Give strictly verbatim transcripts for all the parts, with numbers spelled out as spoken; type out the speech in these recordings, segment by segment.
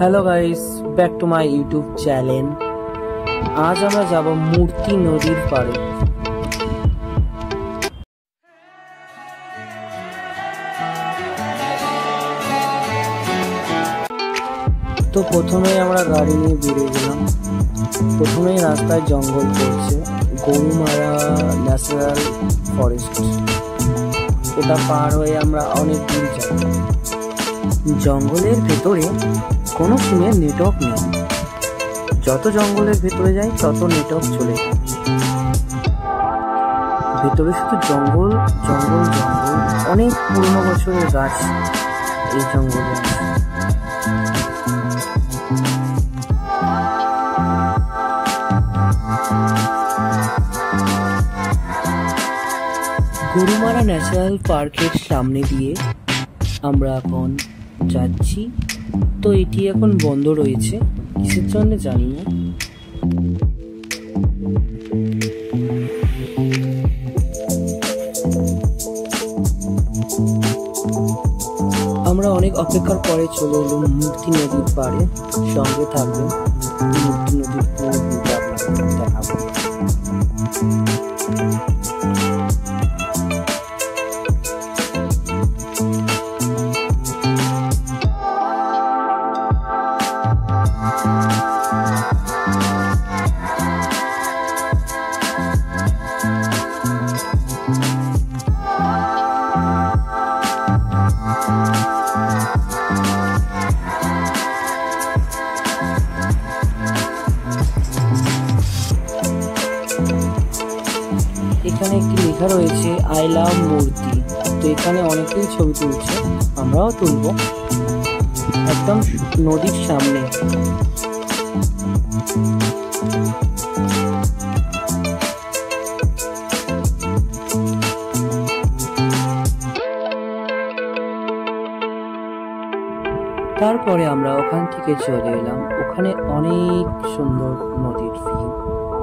Hello guys back to my YouTube channel. आज আমরা যাব মূর্তি নদীর পাড়ে। তো প্রথমেই আমরা গাড়ি নিয়ে বেরিয়ে গেলাম। প্রথমেই রাস্তায় জঙ্গল পড়ছে, গৌমারা ন্যাশনাল ফরেস্ট। এটা পার হয়ে আমরা অনেক দূর যাব। জঙ্গলের ভেতরে কোনো সিমের নেটওয়ার্ক নেই, যত জঙ্গলের ভেতরে যাই তত নেটওয়ার্ক চলে যায়। ভেতরে শুধু জঙ্গল জঙ্গল জঙ্গল, অনেক পুরনো বছরের গাছ এই জঙ্গলে। গরুমারা ন্যাশনাল পার্কের সামনে দিয়ে আমরা এখন যাচ্ছি। তো এটি এখন বন্ধ রয়েছে, কিসের জন্য জানি না। আমরা অনেক অপেক্ষার পরে চলে এলাম মূর্তি নদীর পাড়ে। সঙ্গে থাকবেন, মূর্তি নদীর পুরো ভিউটা আপনাদের দেখাবো। এখানে একটি লেখা রয়েছে আই লাভ মূর্তি। তো এখানে অনেকেই ছবি তুলছে, আমরাও তুলব। একদম নদীর সামনে তারপরে আমরা ওখান থেকে চলে এলাম। ওখানে অনেক সুন্দর নদীর ভিউ,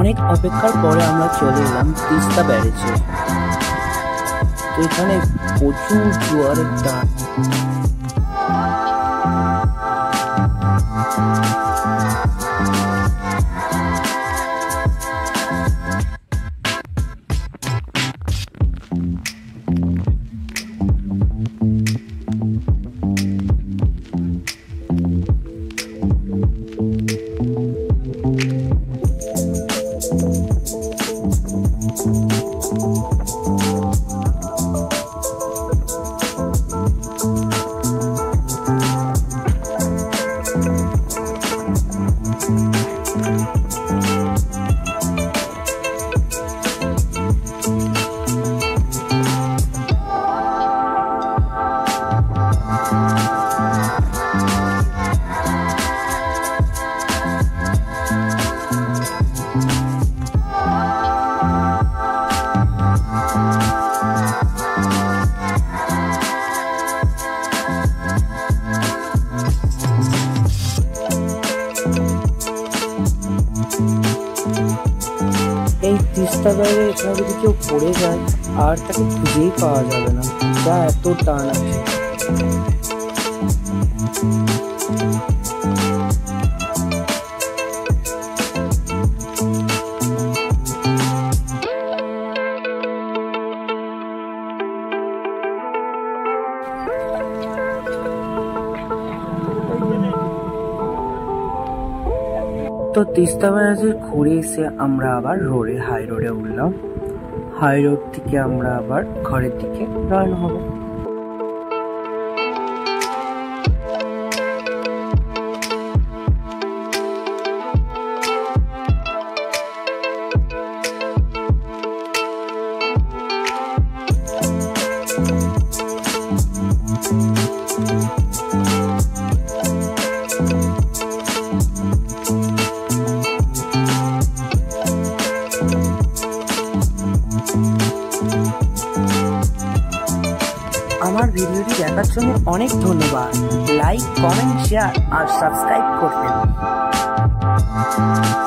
অনেক অপেক্ষার পরে আমরা চলে এলাম তিস্তা ব্যারেজে। তো এখানে প্রচুর জোয়ারের টান। এই তিস্তা ব্যারেজে এখানে যদি কেউ পড়ে যায় আর তাকে খুঁজেই পাওয়া যাবে না, যা এত টান আছে। তো তিস্তা ব্যারেজে ঘুরে এসে আমরা আবার রোডে হাই রোডে উঠলাম। হাই রোড থেকে আমরা আবার ঘরের দিকে রওনা হব। আমার ভিডিওটি দেখার জন্য অনেক ধন্যবাদ। লাইক, কমেন্ট, শেয়ার আর সাবস্ক্রাইব করবেন।